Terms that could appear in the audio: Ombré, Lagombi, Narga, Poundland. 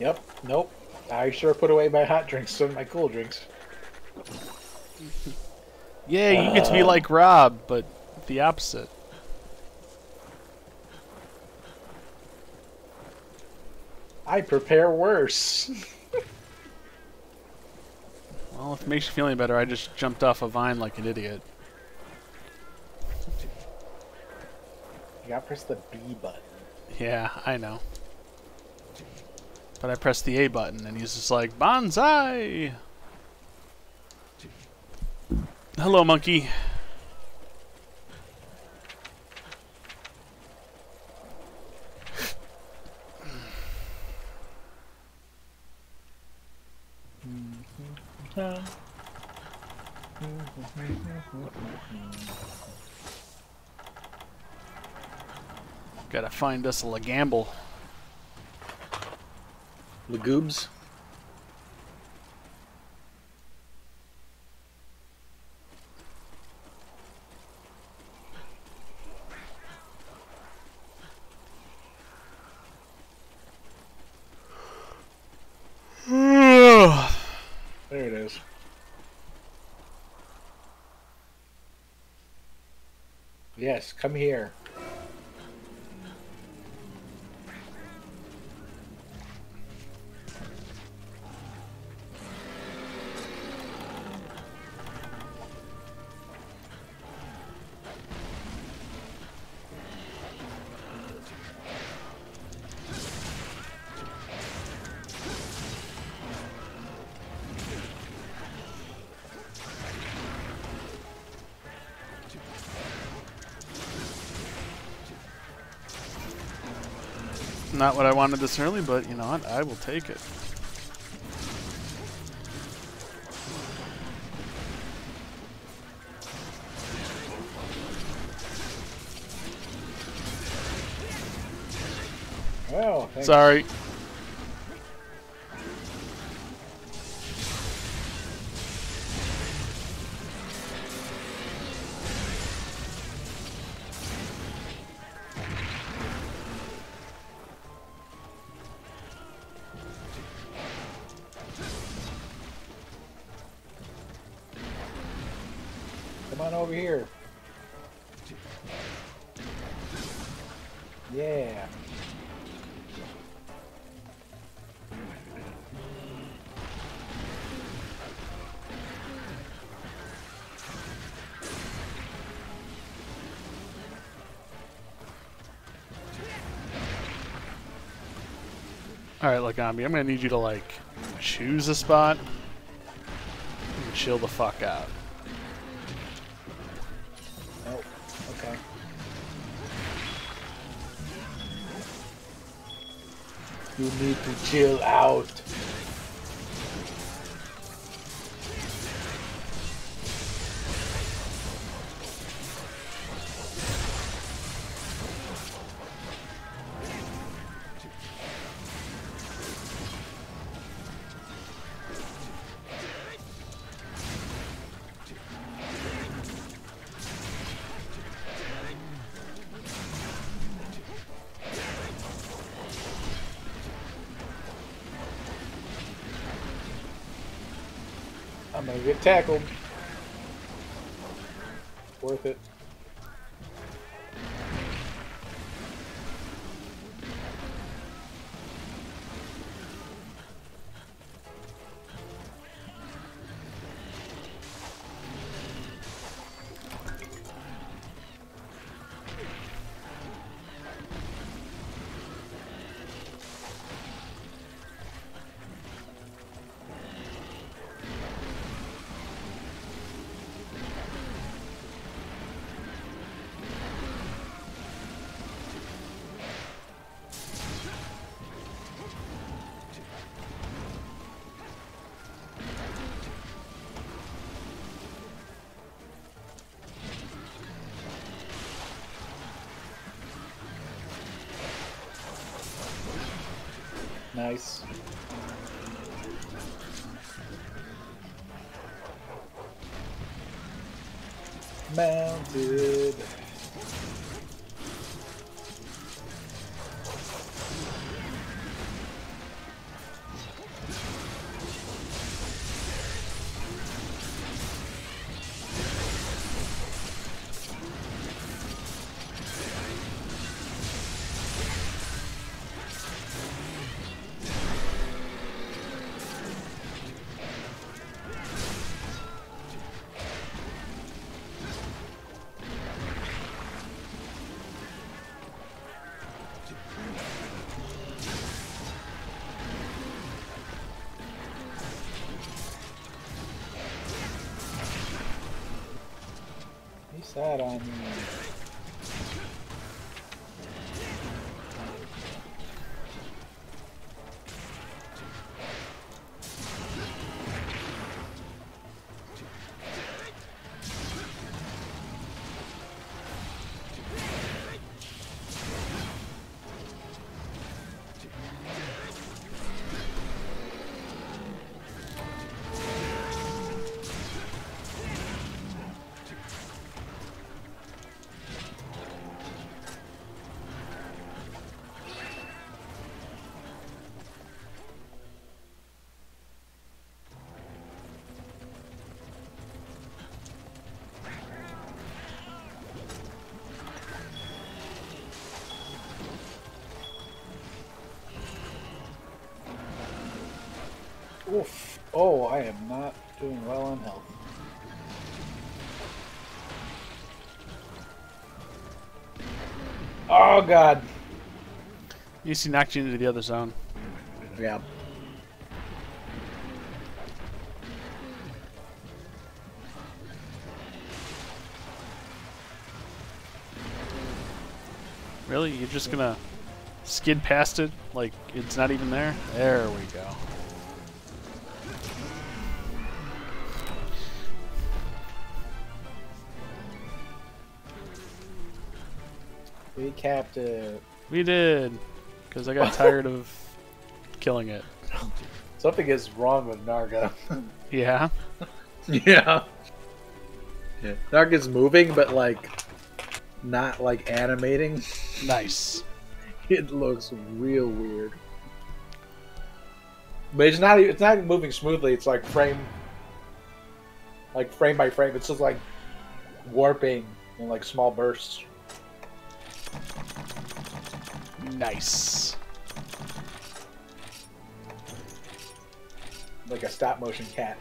Yep, nope. I sure put away my hot drinks and my cool drinks. Yeah, you get to be like Rob, but the opposite. I prepare worse. Well, if it makes you feel any better, I just jumped off a vine like an idiot. You gotta press the B button. Yeah, I know. But I pressed the A button, and he's just like, bonsai! Hello, monkey. Gotta find us a Lagamble. Lagoobs? There it is. Yes, come here. Not what I wanted this early, but you know what? I will take it. Oh, thanks. Sorry. Come on over here. Yeah. Alright, Lagombi, I'm gonna need you to, like, choose a spot and chill the fuck out. You need to chill out. I'm gonna get tackled. Worth it. Nice. Mounted. Sarami. Oof. Oh, I am not doing well on health. Oh, God. You just knocked you into the other zone. Yeah. Really? You're just gonna skid past it like it's not even there? There we go. We capped it. We did, because I got tired of killing it. Something is wrong with Narga. Yeah. Yeah. Narga's moving, but like, not like animating. Nice. It looks real weird. But it's not even moving smoothly. It's like frame by frame. It's just like warping in like small bursts. Nice. Like a stop motion cat.